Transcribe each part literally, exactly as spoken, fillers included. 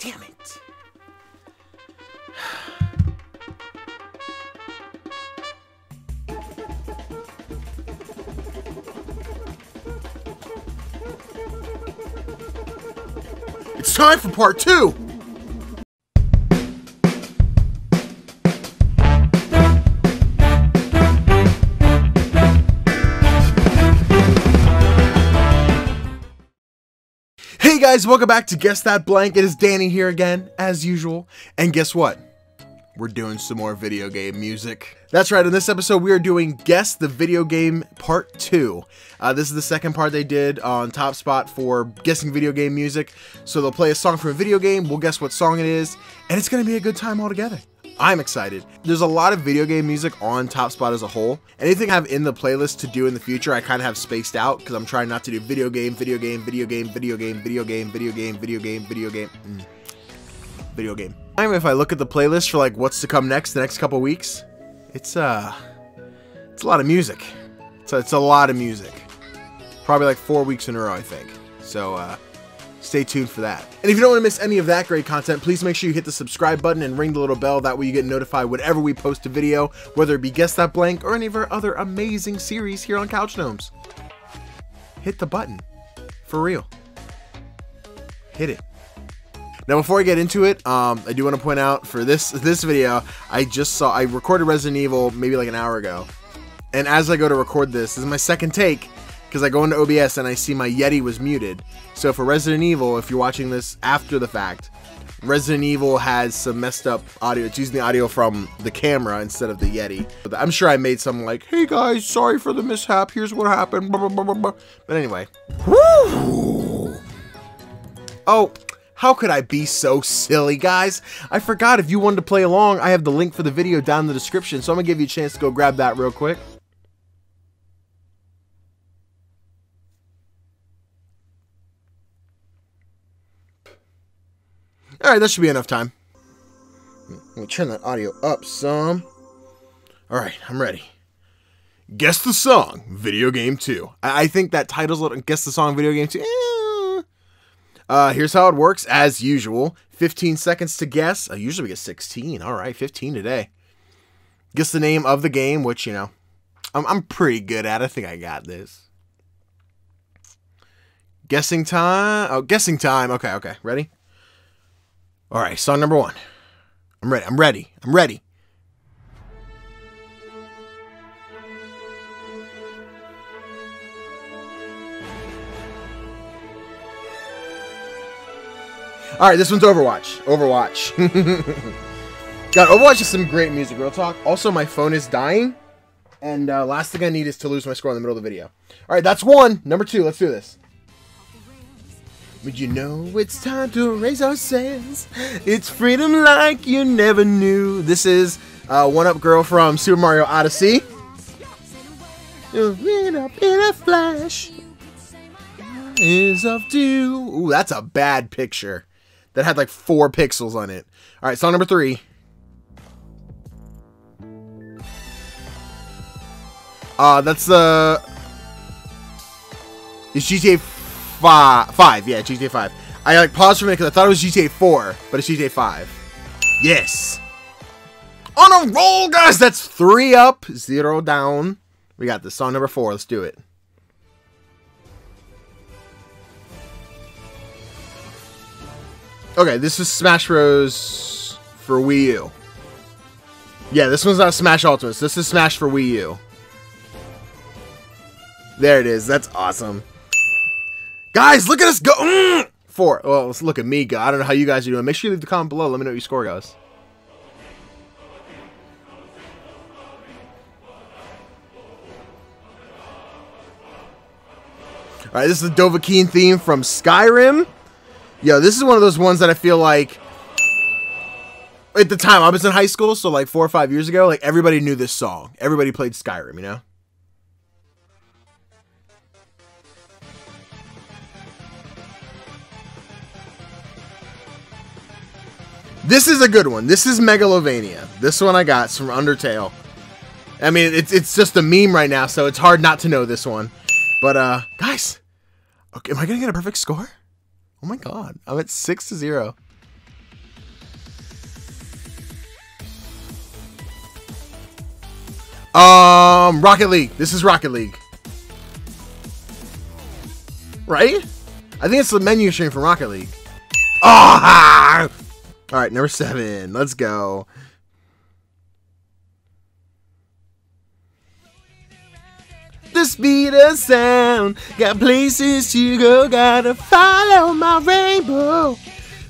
Damn it. It's time for part two. Hey guys, welcome back to Guess That Blank. It is Danny here again, as usual. And guess what? We're doing some more video game music. That's right, in this episode we are doing Guess the Video Game Part two. Uh, this is the second part they did on Top Spot for guessing video game music. So they'll play a song from a video game, we'll guess what song it is, and it's going to be a good time altogether. I'm excited. There's a lot of video game music on Top Spot as a whole. Anything I have in the playlist to do in the future, I kind of have spaced out because I'm trying not to do video game, video game, video game, video game, video game, video game, video game, video game, mm. video game. I mean, if I look at the playlist for like what's to come next, the next couple weeks, it's uh, it's a lot of music. So it's, it's a lot of music. Probably like four weeks in a row, I think. So uh. Stay tuned for that. And if you don't want to miss any of that great content, please make sure you hit the subscribe button and ring the little bell. That way you get notified whenever we post a video, whether it be Guess That Blank or any of our other amazing series here on Couch Gnomes. Hit the button. For real. Hit it. Now, before I get into it, um, I do want to point out for this, this video, I just saw, I recorded Resident Evil maybe like an hour ago. And as I go to record this, this is my second take. Because I go into O B S and I see my Yeti was muted. So for Resident Evil, if you're watching this after the fact, Resident Evil has some messed up audio. It's using the audio from the camera instead of the Yeti. But I'm sure I made some like, hey guys, sorry for the mishap. Here's what happened. Blah, blah, blah, blah. But anyway. Woo! Oh, how could I be so silly, guys? I forgot if you wanted to play along, I have the link for the video down in the description. So I'm going to give you a chance to go grab that real quick. All right, that should be enough time. Let me turn that audio up some. All right, I'm ready. Guess the song, video game two. I, I think that title's little guess the song, video game two. Uh, here's how it works, as usual. fifteen seconds to guess. I usually get sixteen. All right, fifteen today. Guess the name of the game, which you know, I'm I'm pretty good at. I think I got this. Guessing time. Oh, guessing time. Okay, okay, ready. All right, song number one. I'm ready, I'm ready, I'm ready. All right, this one's Overwatch, Overwatch. God, Overwatch is some great music, real talk. Also, my phone is dying, and uh, last thing I need is to lose my score in the middle of the video. All right, that's one. Number two, let's do this. But you know it's time to raise our sails. It's freedom like you never knew. This is uh, One Up Girl from Super Mario Odyssey. You'll read up in a flash. Is of dew. Ooh, that's a bad picture. That had like four pixels on it. All right, song number three. Uh, that's the. Uh, it's G T A five, yeah, G T A five. I like paused for a minute because I thought it was G T A four, but it's G T A five. Yes. On a roll, guys. That's three up, zero down. We got this. Song number four. Let's do it. Okay, this is Smash Bros for Wii U. Yeah, this one's not Smash Ultimate. This is Smash for Wii U. There it is. That's awesome. Guys, look at us go! Mm! Four. Well, let's look at me go. I don't know how you guys are doing. Make sure you leave the comment below. Let me know what your score goes. Alright, this is the Dovahkiin theme from Skyrim. Yo, this is one of those ones that I feel like... At the time, I was in high school, so like four or five years ago, like everybody knew this song. Everybody played Skyrim, you know? This is a good one. This is Megalovania. This one I got from Undertale. I mean, it's it's just a meme right now, so it's hard not to know this one. But uh, guys, okay, am I gonna get a perfect score? Oh my God, I'm at six to zero. Um, Rocket League. This is Rocket League. Right? I think it's the menu stream from Rocket League. Oh! Ah! Alright, number seven. Let's go. The speed of sound. Got places to go. Gotta follow my rainbow.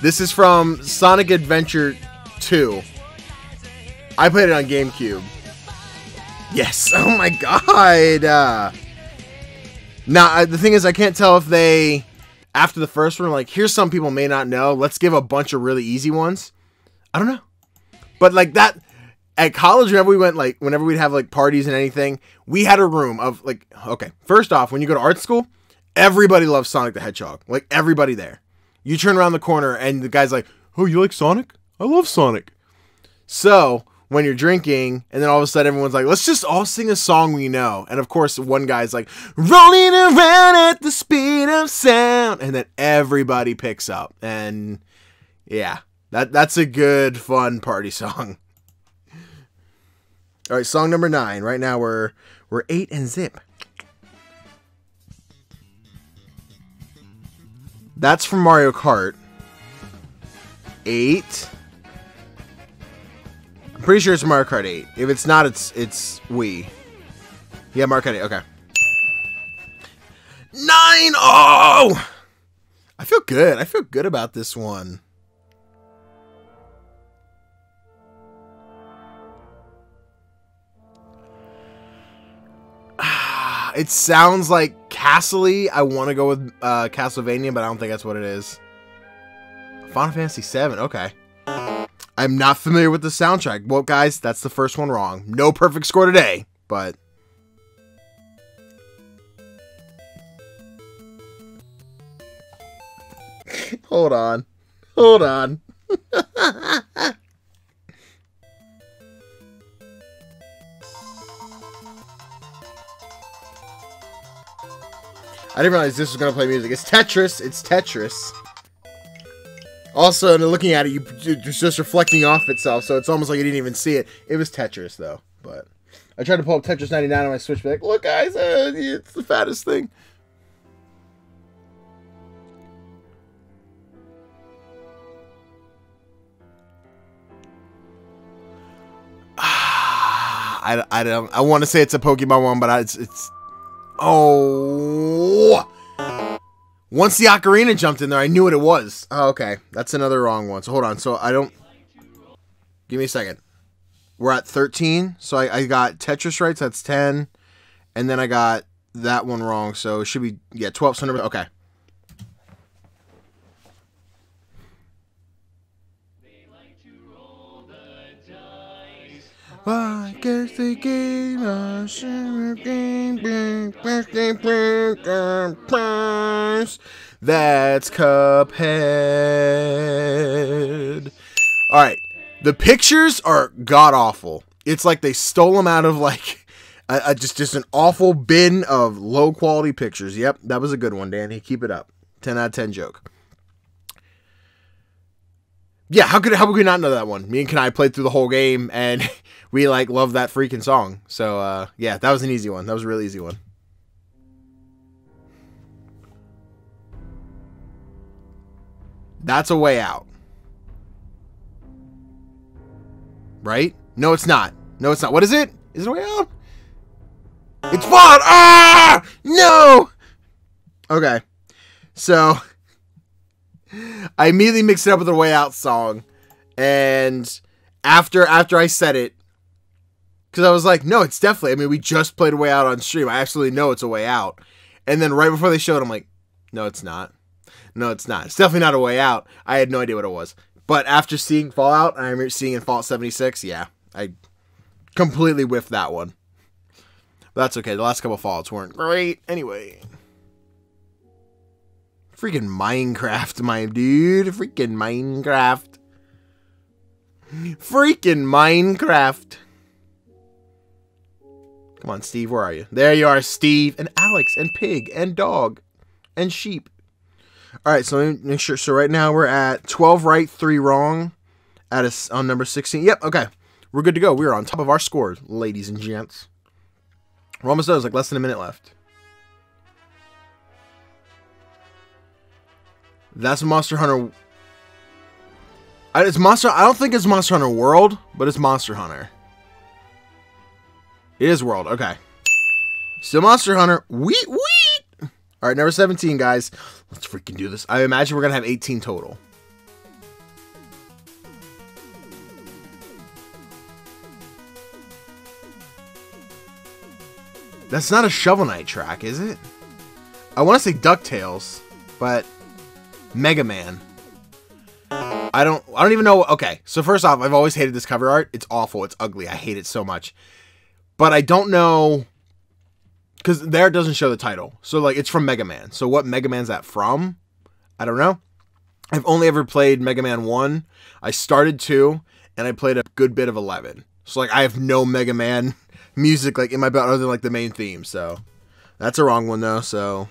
This is from Sonic Adventure two. I played it on GameCube. Yes. Oh my god. Uh, now, I, the thing is, I can't tell if they, after the first one, like, here's some people may not know. Let's give a bunch of really easy ones. I don't know. But, like, that, at college, whenever we went, like, whenever we'd have, like, parties and anything, we had a room of, like, okay. First off, when you go to art school, everybody loves Sonic the Hedgehog. Like, everybody there. You turn around the corner, and the guy's like, oh, you like Sonic? I love Sonic. So when you're drinking, and then all of a sudden everyone's like, let's just all sing a song we know. And of course, one guy's like, rolling around at the speed of sound. And then everybody picks up. And yeah, that that's a good, fun party song. All right, song number nine. Right now we're, we're eight and zip. That's from Mario Kart. Eight. I'm pretty sure it's Mario Kart eight. If it's not, it's it's Wii. Yeah, Mario Kart eight. Okay. Nine. Oh, I feel good. I feel good about this one. Ah, it sounds like Castle-y. I want to go with uh, Castlevania, but I don't think that's what it is. Final Fantasy seven. Okay. I'm not familiar with the soundtrack. Well, guys, that's the first one wrong. No perfect score today, but hold on. Hold on. I didn't realize this was going to play music. It's Tetris. It's Tetris. Also, looking at it, you, it's just reflecting off itself, so it's almost like you didn't even see it. It was Tetris, though. But I tried to pull up Tetris ninety-nine on my Switch, but like, look, guys, uh, it's the fattest thing. Ah, I, I don't. I want to say it's a Pokemon one, but I, it's it's. Oh. Once the Ocarina jumped in there, I knew what it was. Oh, okay. That's another wrong one. So hold on. So I don't... Give me a second. We're at thirteen. So I, I got Tetris right. So that's ten. And then I got that one wrong. So it should be... Yeah, twelve. So number... Okay. They like to roll the dice. Well, I guess they gave us a game. Birthday prize. That's Cuphead. Alright. The pictures are god-awful. It's like they stole them out of, like, a, a, just, just an awful bin of low-quality pictures. Yep, that was a good one, Danny. Keep it up. ten out of ten joke. Yeah, how could, how could we not know that one? Me and Kanai played through the whole game, and we, like, love that freaking song. So, uh, yeah, that was an easy one. That was a really easy one. That's A Way Out. Right? No, it's not. No, it's not. What is it? Is it A Way Out? It's fun! Ah! No! Okay. So, I immediately mixed it up with the Way Out song. And after after I said it, because I was like, no, it's definitely, I mean, we just played A Way Out on stream. I absolutely know it's A Way Out. And then right before they showed it, I'm like, no, it's not. No, it's not. It's definitely not A Way Out. I had no idea what it was. But after seeing Fallout, I remember seeing in Fallout seventy-six, yeah, I completely whiffed that one. But that's okay. The last couple of Fallouts weren't great. Anyway. Freaking Minecraft, my dude. Freaking Minecraft. Freaking Minecraft. Come on, Steve. Where are you? There you are, Steve. And Alex. And Pig. And Dog. And Sheep. All right, so let me make sure. So right now we're at twelve right, three wrong, at a, on number sixteen. Yep, okay. we're good to go. We are on top of our scores, ladies and gents. We're almost done. There's like less than a minute left. That's Monster Hunter. I, it's Monster. I don't think it's Monster Hunter World, but it's Monster Hunter. It is World. Okay. Still Monster Hunter. Wheat, wheat. All right, number seventeen, guys. Let's freaking do this. I imagine we're going to have eighteen total. That's not a Shovel Knight track, is it? I want to say DuckTales, but Mega Man. I don't I don't even know. Okay, so first off, I've always hated this cover art. It's awful. It's ugly. I hate it so much. But I don't know, because there it doesn't show the title. So, like, it's from Mega Man. So what Mega Man's that from? I don't know. I've only ever played Mega Man one. I started two, and I played a good bit of eleven. So, like, I have no Mega Man music, like, in my belt other than, like, the main theme. So that's a wrong one, though, so...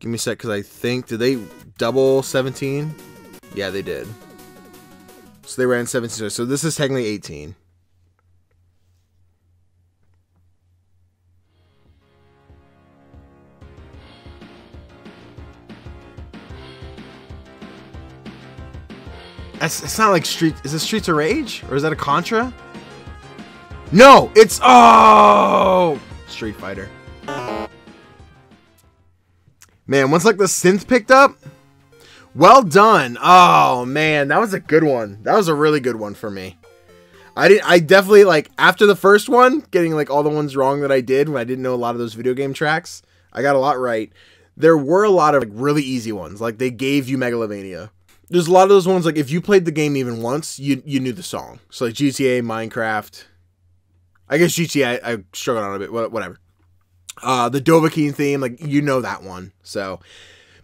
Give me a sec, because I think, did they double seventeen? Yeah, they did. So they ran seventeen. So this is technically eighteen. That's, it's not like Street... Is it Streets of Rage? Or is that a Contra? No! It's... Oh! Street Fighter. Man, once like the synth picked up, well done. Oh man, that was a good one. That was a really good one for me. I didn't. I definitely like after the first one, getting like all the ones wrong that I did when I didn't know a lot of those video game tracks. I got a lot right. There were a lot of like really easy ones. Like they gave you Megalovania. There's a lot of those ones like if you played the game even once, you you knew the song. So like G T A, Minecraft. I guess G T A I, I struggled on a bit. Whatever. Uh, the Dovahkiin theme, like, you know that one. So,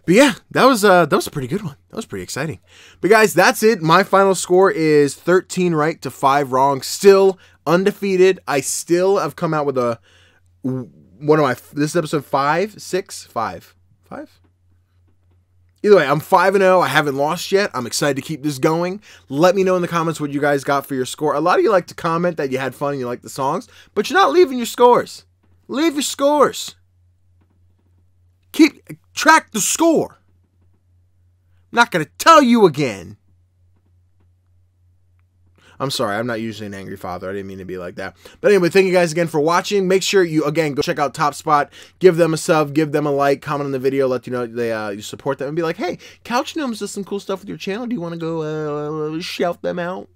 but yeah, that was, uh, that was a pretty good one. That was pretty exciting. But guys, that's it. My final score is thirteen right to five wrong. Still undefeated. I still have come out with a, one of my, this is episode five, six, five, five. Either way, I'm five and oh. I haven't lost yet. I'm excited to keep this going. Let me know in the comments what you guys got for your score. A lot of you like to comment that you had fun and you like the songs, but you're not leaving your scores. Leave your scores. Keep track the score. I'm not going to tell you again. I'm sorry. I'm not usually an angry father. I didn't mean to be like that. But anyway, thank you guys again for watching. Make sure you, again, go check out Top Spot. Give them a sub. Give them a like. Comment on the video. Let you know they uh, you support them. And be like, hey, Couch Gnomes does some cool stuff with your channel. Do you want to go uh, shout them out?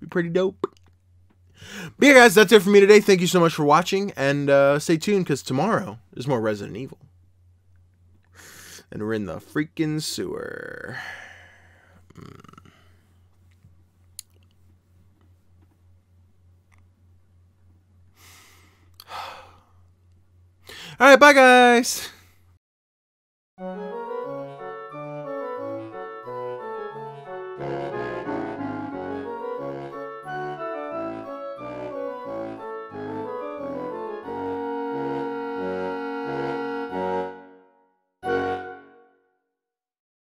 Be pretty dope. But yeah, guys, that's it for me today. Thank you so much for watching, and uh, stay tuned, because tomorrow is more Resident Evil. And we're in the freaking sewer. Mm. Alright, bye, guys!